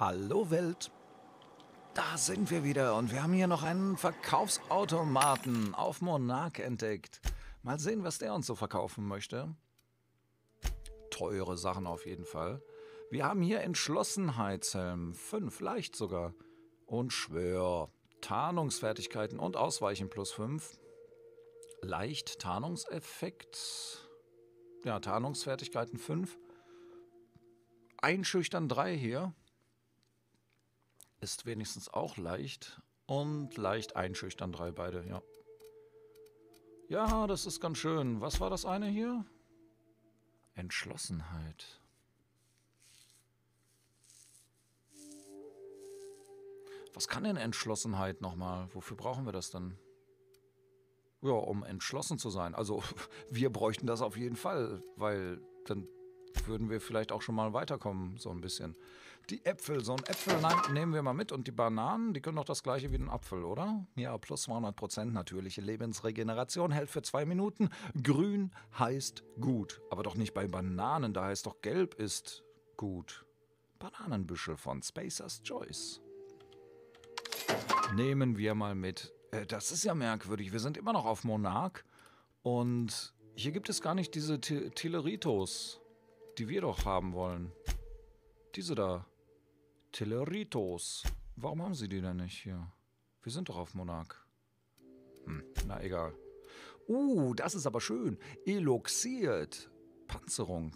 Hallo Welt. Da sind wir wieder und wir haben hier noch einen Verkaufsautomaten auf Monarch entdeckt. Mal sehen, was der uns so verkaufen möchte. Teure Sachen auf jeden Fall. Wir haben hier Entschlossenheitshelm, 5, leicht sogar. Und schwer. Tarnungsfertigkeiten und Ausweichen +5. Leicht, Tarnungseffekt. Ja, Tarnungsfertigkeiten 5. Einschüchtern 3 hier. Ist wenigstens auch leicht. Und leicht einschüchtern 3 beide, ja. Ja, das ist ganz schön. Was war das eine hier? Entschlossenheit. Was kann denn Entschlossenheit nochmal? Wofür brauchen wir das denn? Ja, um entschlossen zu sein. Also, wir bräuchten das auf jeden Fall, weil dann würden wir vielleicht auch schon mal weiterkommen, so ein bisschen. Die Äpfel, so ein Äpfel nehmen wir mal mit. Und die Bananen, die können doch das gleiche wie ein Apfel, oder? Ja, +200%, natürliche Lebensregeneration, hält für 2 Minuten. Grün heißt gut, aber doch nicht bei Bananen, da heißt doch gelb ist gut. Bananenbüschel von Spacer's Choice. Nehmen wir mal mit. Das ist ja merkwürdig, wir sind immer noch auf Monarch. Und hier gibt es gar nicht diese Tilleritos, die wir doch haben wollen. Diese da. Tilleritos. Warum haben sie die denn nicht hier? Wir sind doch auf Monarch. Hm, na egal. Das ist aber schön. Eloxiert. Panzerung.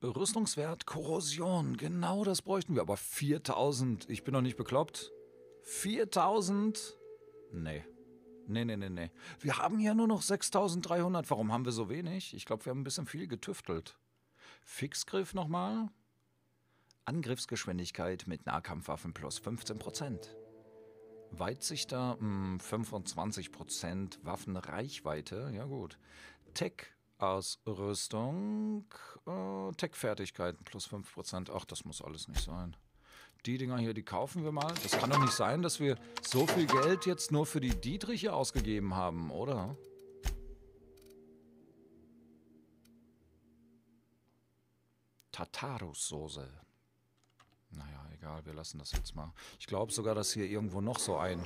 Rüstungswert, Korrosion. Genau das bräuchten wir. Aber 4000. Ich bin doch nicht bekloppt. 4000? Nee. Nee. Wir haben ja nur noch 6300. Warum haben wir so wenig? Ich glaube, wir haben ein bisschen viel getüftelt. Fixgriff nochmal. Angriffsgeschwindigkeit mit Nahkampfwaffen +15%. Weitsichter 25%. Waffenreichweite, ja gut. Tech-Ausrüstung. Tech-Fertigkeiten +5%. Ach, das muss alles nicht sein. Die Dinger hier, die kaufen wir mal. Das kann doch nicht sein, dass wir so viel Geld jetzt nur für die Dietriche ausgegeben haben, oder? Tartarussoße. Naja, egal, wir lassen das jetzt mal. Ich glaube sogar, dass hier irgendwo noch so ein...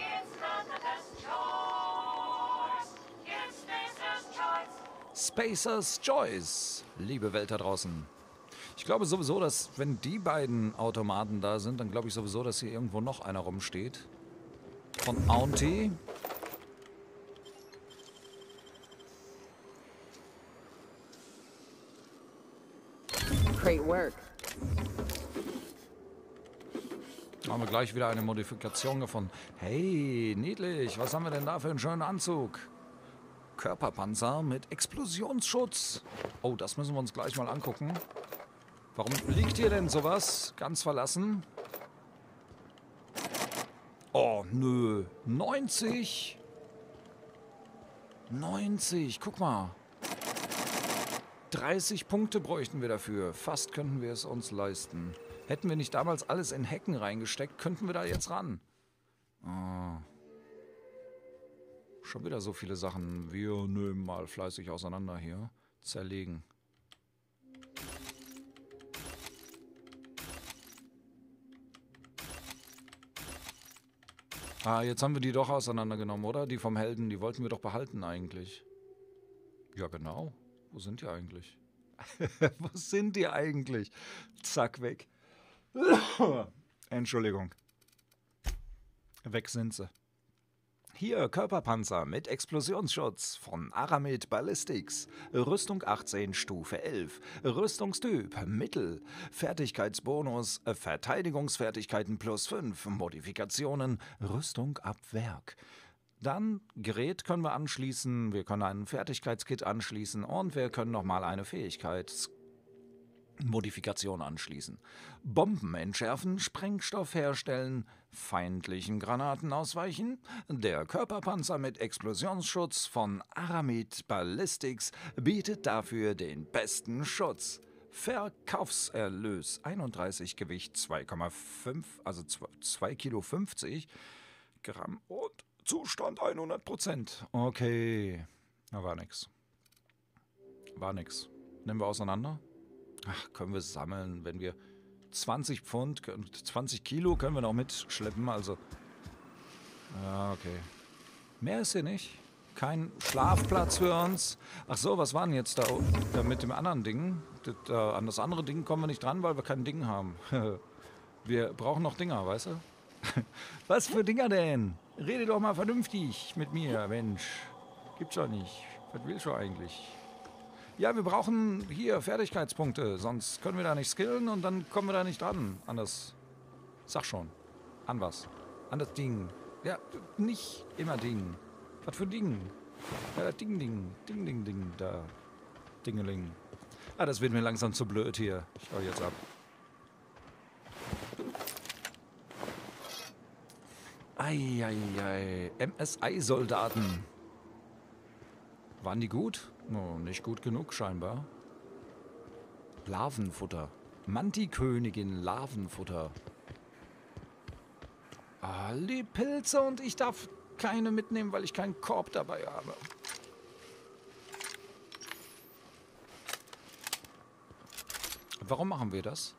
Spacer's Choice, liebe Welt da draußen. Ich glaube sowieso, dass wenn die beiden Automaten da sind, dann glaube ich sowieso, dass hier irgendwo noch einer rumsteht. Von Auntie. Great work. Haben wir gleich wieder eine Modifikation gefunden. Hey, niedlich. Was haben wir denn da für einen schönen Anzug? Körperpanzer mit Explosionsschutz. Oh, das müssen wir uns gleich mal angucken. Warum liegt hier denn sowas? Ganz verlassen. Oh, nö. 90. 90. Guck mal. 30 Punkte bräuchten wir dafür. Fast könnten wir es uns leisten. Hätten wir nicht damals alles in Hecken reingesteckt, könnten wir da jetzt ran. Oh. Schon wieder so viele Sachen. Wir nehmen mal fleißig auseinander hier. Zerlegen. Ah, jetzt haben wir die doch auseinandergenommen, oder? Die vom Helden, die wollten wir doch behalten eigentlich. Ja, genau. Wo sind die eigentlich? Wo sind die eigentlich? Zack, weg. Entschuldigung. Weg sind sie. Hier, Körperpanzer mit Explosionsschutz von Aramid Ballistics. Rüstung 18, Stufe 11. Rüstungstyp, Mittel. Fertigkeitsbonus, Verteidigungsfertigkeiten +5. Modifikationen, Rüstung ab Werk. Dann Gerät können wir anschließen, wir können einen Fertigkeitskit anschließen und wir können nochmal eine Fähigkeitsmodifikation anschließen. Bomben entschärfen, Sprengstoff herstellen, feindlichen Granaten ausweichen. Der Körperpanzer mit Explosionsschutz von Aramid Ballistics bietet dafür den besten Schutz. Verkaufserlös 31, Gewicht 2,5, also 2,50 Gramm und... Zustand 100%. Okay. Na, war nix. War nix. Nehmen wir auseinander? Ach, können wir sammeln, wenn wir... 20 Pfund, 20 Kilo können wir noch mitschleppen, also... Ja, okay. Mehr ist hier nicht. Kein Schlafplatz für uns. Ach so, was war denn jetzt da, mit dem anderen Ding? An das andere Ding kommen wir nicht dran, weil wir kein Ding haben. Wir brauchen noch Dinger, weißt du? Was für Dinger denn? Rede doch mal vernünftig mit mir, Mensch. Gibt's doch nicht. Was willst du eigentlich? Ja, wir brauchen hier Fertigkeitspunkte, sonst können wir da nicht skillen und dann kommen wir da nicht dran. An das... Sag schon. An was? An das Ding. Ja, nicht immer Ding. Was für Ding? Ja, Ding, Ding. Ding, Ding, Ding. Da. Dingeling. Ah, das wird mir langsam zu blöd hier. Ich hau jetzt ab. Eieiei. MSI-Soldaten. Waren die gut? Oh, nicht gut genug scheinbar. Larvenfutter. Mantis-Königin Larvenfutter. Alle Pilze und ich darf keine mitnehmen, weil ich keinen Korb dabei habe. Warum machen wir das?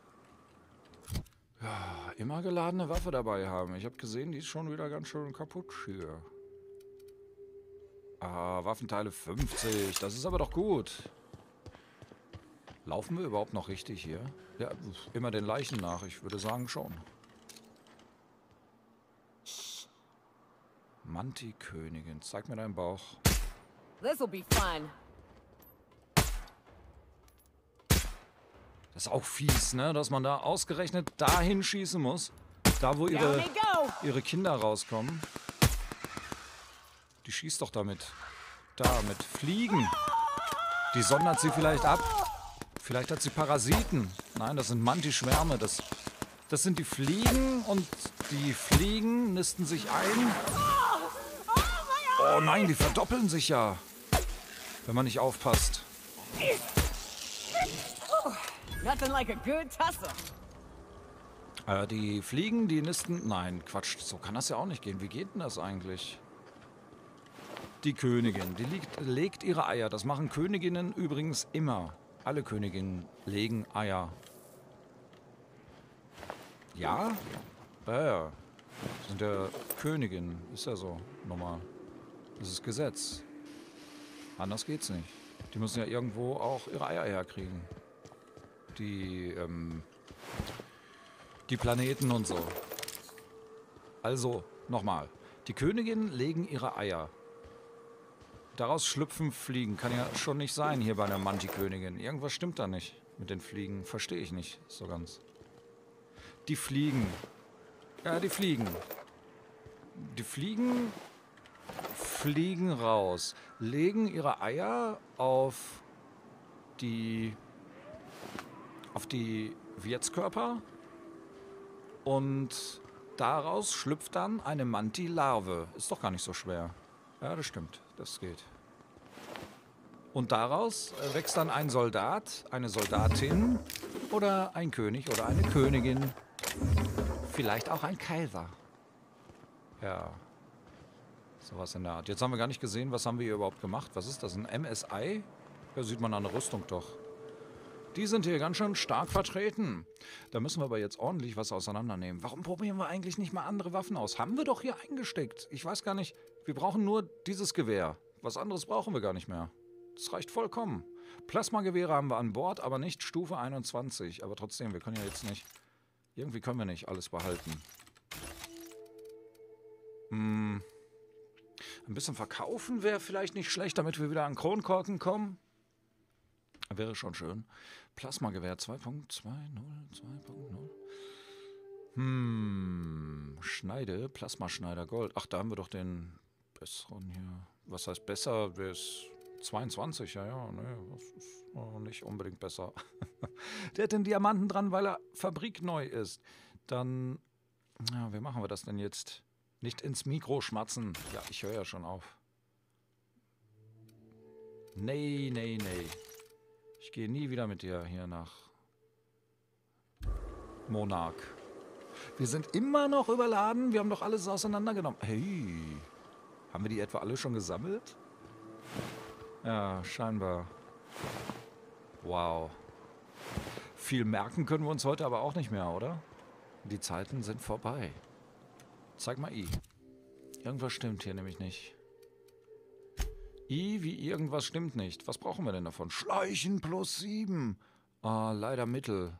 Ja, immer geladene Waffe dabei haben. Ich habe gesehen, die ist schon wieder ganz schön kaputt hier. Ah, Waffenteile 50. Das ist aber doch gut. Laufen wir überhaupt noch richtig hier? Ja, immer den Leichen nach. Ich würde sagen schon. Mantis-Königin, zeig mir deinen Bauch. This'll be fun. Das ist auch fies, ne? Dass man da ausgerechnet dahin schießen muss. Da, wo ihre Kinder rauskommen. Die schießt doch damit. Da, mit Fliegen. Die sondert sie vielleicht ab. Vielleicht hat sie Parasiten. Nein, das sind Mantischwärme. Das sind die Fliegen und die Fliegen nisten sich ein. Oh nein, die verdoppeln sich ja, wenn man nicht aufpasst. Die Fliegen, die nisten... Nein, Quatsch, so kann das ja auch nicht gehen. Wie geht denn das eigentlich? Die Königin, die legt ihre Eier. Das machen Königinnen übrigens immer. Alle Königinnen legen Eier. Ja? Ja. Das sind ja Königinnen. Ist ja so normal. Das ist Gesetz. Anders geht's nicht. Die müssen ja irgendwo auch ihre Eier herkriegen. Die Planeten und so. Also, nochmal. Die Königinnen legen ihre Eier. Daraus schlüpfen Fliegen. Kann ja schon nicht sein hier bei der Mantis-Königin. Irgendwas stimmt da nicht mit den Fliegen. Verstehe ich nicht so ganz. Die Fliegen. Ja, die Fliegen. Die Fliegen... Fliegen raus, legen ihre Eier auf die Wirtskörper und daraus schlüpft dann eine Mantilarve. Ist doch gar nicht so schwer. Ja, das stimmt. Das geht. Und daraus wächst dann ein Soldat, eine Soldatin oder ein König oder eine Königin. Vielleicht auch ein Kaiser. Ja. Sowas in der Art. Jetzt haben wir gar nicht gesehen, was haben wir hier überhaupt gemacht. Was ist das? Ein MSI? Da sieht man an der Rüstung doch. Die sind hier ganz schön stark vertreten. Da müssen wir aber jetzt ordentlich was auseinandernehmen. Warum probieren wir eigentlich nicht mal andere Waffen aus? Haben wir doch hier eingesteckt. Ich weiß gar nicht. Wir brauchen nur dieses Gewehr. Was anderes brauchen wir gar nicht mehr. Das reicht vollkommen. Plasmagewehre haben wir an Bord, aber nicht Stufe 21. Aber trotzdem, wir können ja jetzt nicht... Irgendwie können wir nicht alles behalten. Ein bisschen verkaufen wäre vielleicht nicht schlecht, damit wir wieder an Kronkorken kommen. Wäre schon schön. Plasmagewehr 2.20, 2.0. Schneide, Plasmaschneider Gold. Ach, da haben wir doch den besseren hier. Was heißt besser? Der ist 22, ja. Nee, das ist nicht unbedingt besser. Der hat den Diamanten dran, weil er fabrikneu ist. Dann, ja, wie machen wir das denn jetzt? Nicht ins Mikro schmatzen. Ja, ich höre ja schon auf. Nee, nee, nee. Ich gehe nie wieder mit dir hier nach Monarch. Wir sind immer noch überladen. Wir haben doch alles auseinandergenommen. Hey, haben wir die etwa alle schon gesammelt? Ja, scheinbar. Wow. Viel merken können wir uns heute aber auch nicht mehr, oder? Die Zeiten sind vorbei. Zeig mal I. Irgendwas stimmt hier nämlich nicht. I wie irgendwas stimmt nicht. Was brauchen wir denn davon? Schleichen +7. Ah, leider Mittel.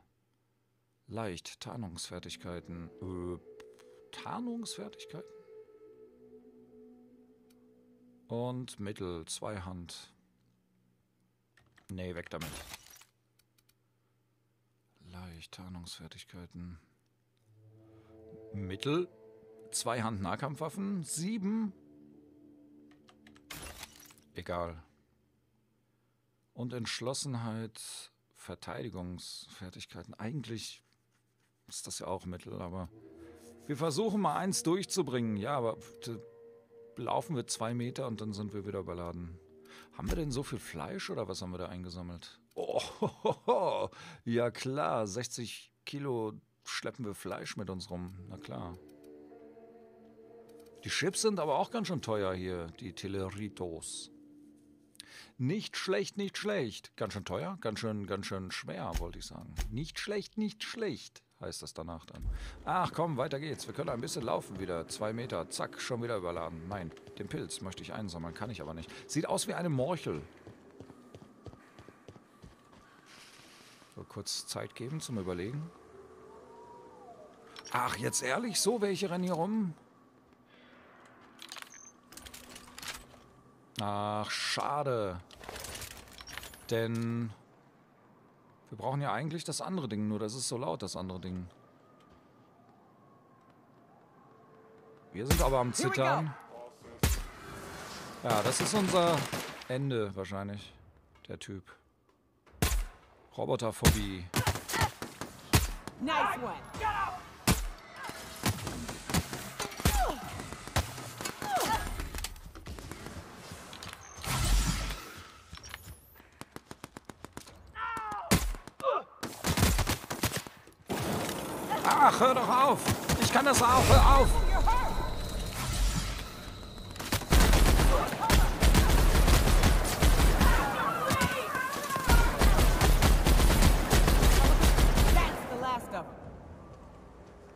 Leicht. Tarnungsfertigkeiten. Tarnungsfertigkeiten? Und Mittel. Zweihand. Nee, weg damit. Leicht. Tarnungsfertigkeiten. Mittel. Zweihand-Nahkampfwaffen. 7. Egal. Und Entschlossenheit, Verteidigungsfertigkeiten. Eigentlich ist das ja auch Mittel, aber wir versuchen mal eins durchzubringen. Ja, aber laufen wir 2 Meter und dann sind wir wieder überladen. Haben wir denn so viel Fleisch oder was haben wir da eingesammelt? Oh, ho, ho, ho. Ja klar, 60 Kilo schleppen wir Fleisch mit uns rum. Na klar. Die Chips sind aber auch ganz schön teuer hier, die Telleritos. Nicht schlecht, nicht schlecht. Ganz schön teuer, ganz schön schwer, wollte ich sagen. Nicht schlecht, heißt das danach dann. Ach komm, weiter geht's. Wir können ein bisschen laufen wieder. 2 Meter, zack, schon wieder überladen. Nein, den Pilz möchte ich einsammeln, kann ich aber nicht. Sieht aus wie eine Morchel. So, kurz Zeit geben zum Überlegen. Ach, jetzt ehrlich, so welche rennen hier rum? Ach, schade. Denn wir brauchen ja eigentlich das andere Ding, nur das ist so laut, das andere Ding. Wir sind aber am Zittern. Ja, das ist unser Ende wahrscheinlich, der Typ. Roboterphobie. Nice one. Ach, hör doch auf! Ich kann das auch, hör auf!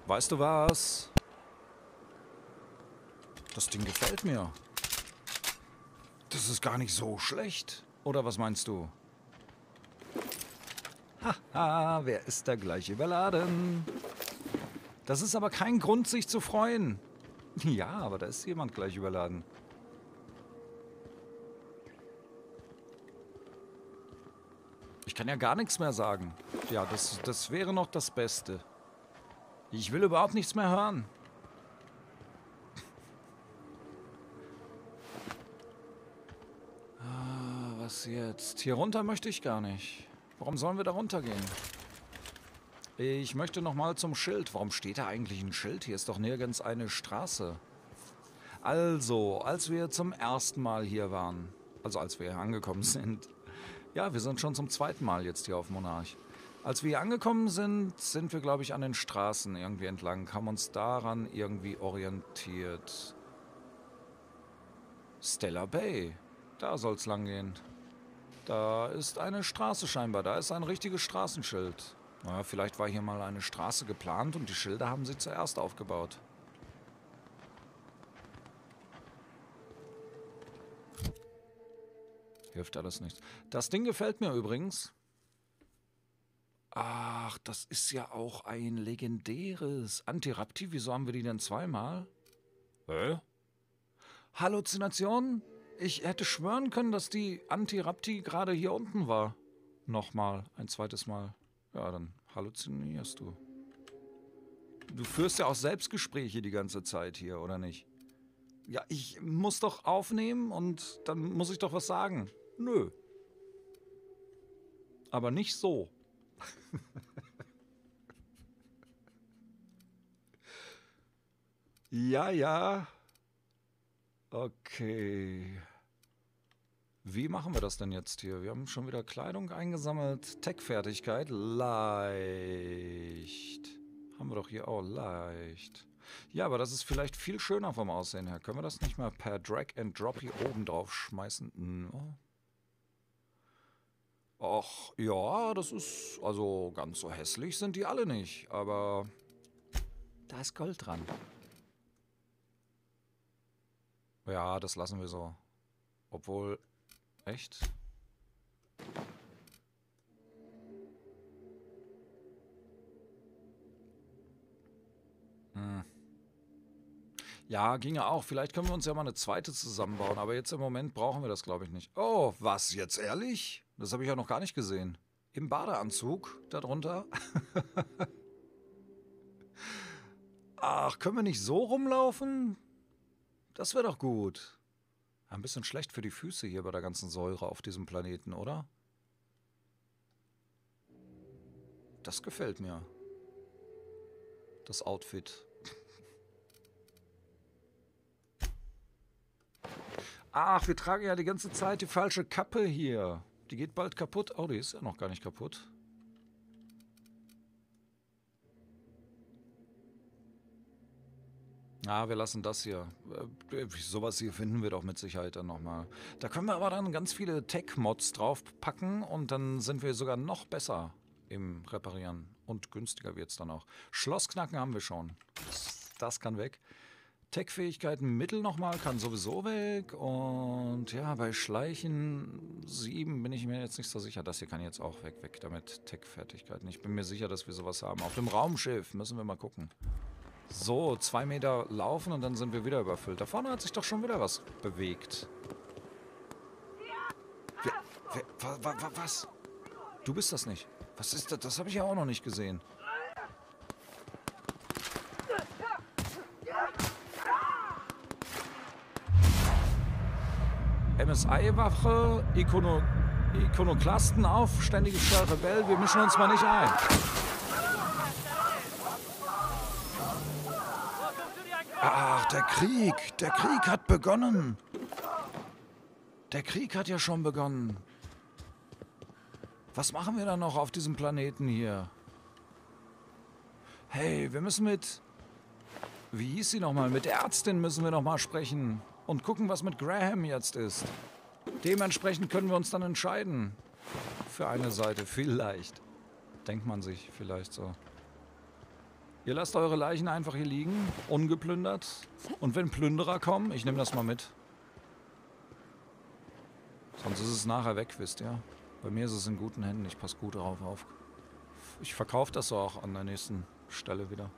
Weißt du was? Das Ding gefällt mir. Das ist gar nicht so schlecht. Oder was meinst du? Haha, wer ist da gleich überladen? Das ist aber kein Grund, sich zu freuen. Ja, aber da ist jemand gleich überladen. Ich kann ja gar nichts mehr sagen. Ja, das wäre noch das Beste. Ich will überhaupt nichts mehr hören. Ah, was jetzt? Hier runter möchte ich gar nicht. Warum sollen wir da runtergehen? Ich möchte nochmal zum Schild. Warum steht da eigentlich ein Schild? Hier ist doch nirgends eine Straße. Also, als wir zum ersten Mal hier waren, also als wir hier angekommen sind, ja, wir sind schon zum zweiten Mal jetzt hier auf Monarch. Als wir hier angekommen sind, sind wir, glaube ich, an den Straßen irgendwie entlang, haben uns daran irgendwie orientiert. Stella Bay, da soll es lang gehen. Da ist eine Straße scheinbar, da ist ein richtiges Straßenschild. Naja, vielleicht war hier mal eine Straße geplant und die Schilder haben sie zuerst aufgebaut. Hilft alles nichts. Das Ding gefällt mir übrigens. Ach, das ist ja auch ein legendäres Antirapti. Wieso haben wir die denn zweimal? Hä? Halluzinationen? Ich hätte schwören können, dass die Antirapti gerade hier unten war. Nochmal, ein zweites Mal. Ja, dann halluzinierst du. Du führst ja auch Selbstgespräche die ganze Zeit hier, oder nicht? Ja, ich muss doch aufnehmen und dann muss ich doch was sagen. Nö. Aber nicht so. Ja, ja. Okay. Wie machen wir das denn jetzt hier? Wir haben schon wieder Kleidung eingesammelt. Tech-Fertigkeit. Leicht. Haben wir doch hier auch leicht. Ja, aber das ist vielleicht viel schöner vom Aussehen her. Können wir das nicht mal per Drag and Drop hier oben drauf schmeißen? Ach, ja, das ist... Also, ganz so hässlich sind die alle nicht, aber... Da ist Gold dran. Ja, das lassen wir so. Obwohl... Echt? Hm. Ja, ginge auch. Vielleicht können wir uns ja mal eine zweite zusammenbauen. Aber jetzt im Moment brauchen wir das, glaube ich, nicht. Oh, was? Jetzt ehrlich? Das habe ich ja noch gar nicht gesehen. Im Badeanzug darunter. Ach, können wir nicht so rumlaufen? Das wäre doch gut. Ein bisschen schlecht für die Füße hier bei der ganzen Säure auf diesem Planeten, oder? Das gefällt mir. Das Outfit. Ach, wir tragen ja die ganze Zeit die falsche Kappe hier. Die geht bald kaputt. Oh, die ist ja noch gar nicht kaputt. Ja, wir lassen das hier. Sowas hier finden wir doch mit Sicherheit dann nochmal. Da können wir aber dann ganz viele Tech-Mods draufpacken und dann sind wir sogar noch besser im Reparieren. Und günstiger wird es dann auch. Schlossknacken haben wir schon. Das kann weg. Tech-Fähigkeiten Mittel nochmal, kann sowieso weg. Und ja, bei Schleichen 7 bin ich mir jetzt nicht so sicher. Das hier kann jetzt auch weg, weg damit. Tech-Fertigkeiten. Ich bin mir sicher, dass wir sowas haben. Auf dem Raumschiff müssen wir mal gucken. So, 2 Meter laufen und dann sind wir wieder überfüllt. Da vorne hat sich doch schon wieder was bewegt. Was? Du bist das nicht. Was ist das? Das habe ich ja auch noch nicht gesehen. MSI-Wache, Ikonoklasten, aufständige Rebell, wir mischen uns mal nicht ein. Ach, der Krieg hat begonnen. Der Krieg hat ja schon begonnen. Was machen wir da noch auf diesem Planeten hier? Hey, wir müssen mit... Wie hieß sie nochmal? Mit der Ärztin müssen wir nochmal sprechen. Und gucken, was mit Graham jetzt ist. Dementsprechend können wir uns dann entscheiden. Für eine Seite, vielleicht. Denkt man sich vielleicht so. Ihr lasst eure Leichen einfach hier liegen, ungeplündert. Und wenn Plünderer kommen, ich nehme das mal mit. Sonst ist es nachher weg, wisst ihr. Bei mir ist es in guten Händen, ich passe gut drauf auf. Ich verkaufe das auch an der nächsten Stelle wieder.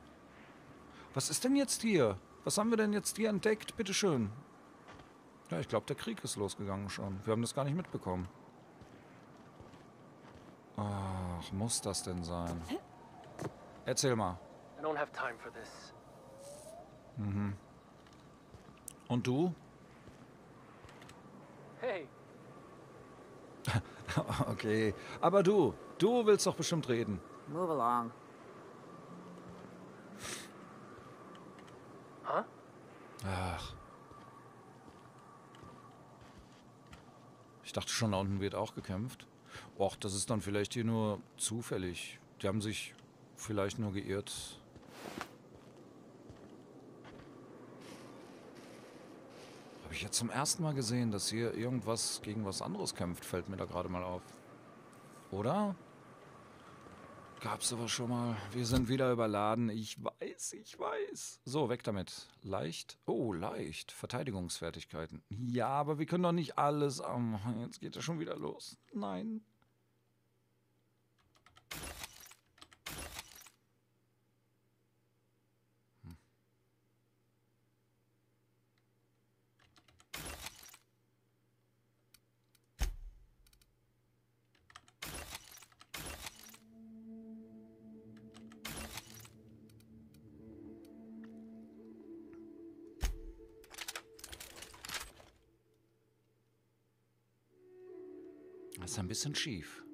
Was ist denn jetzt hier? Was haben wir denn jetzt hier entdeckt? Bitteschön. Ja, ich glaube, der Krieg ist losgegangen schon. Wir haben das gar nicht mitbekommen. Ach, muss das denn sein? Erzähl mal. I don't have time for this. Mhm. Und du? Hey. Okay, aber du willst doch bestimmt reden. Move along. Huh? Ach. Ich dachte schon, da unten wird auch gekämpft. Och, das ist dann vielleicht hier nur zufällig. Die haben sich vielleicht nur geirrt. Habe ich jetzt zum ersten Mal gesehen, dass hier irgendwas gegen was anderes kämpft, fällt mir da gerade mal auf. Oder? Gab's aber schon mal. Wir sind wieder überladen. Ich weiß, ich weiß. So, weg damit. Leicht. Oh, leicht. Verteidigungsfertigkeiten. Ja, aber wir können doch nicht alles anmachen. Jetzt geht das schon wieder los. Nein. Ist ein bisschen schief.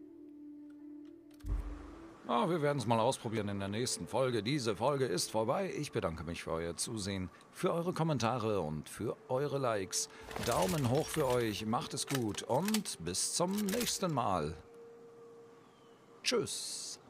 Oh, wir werden es mal ausprobieren in der nächsten Folge. Diese Folge ist vorbei. Ich bedanke mich für euer Zusehen, für eure Kommentare und für eure Likes. Daumen hoch für euch. Macht es gut und bis zum nächsten Mal. Tschüss.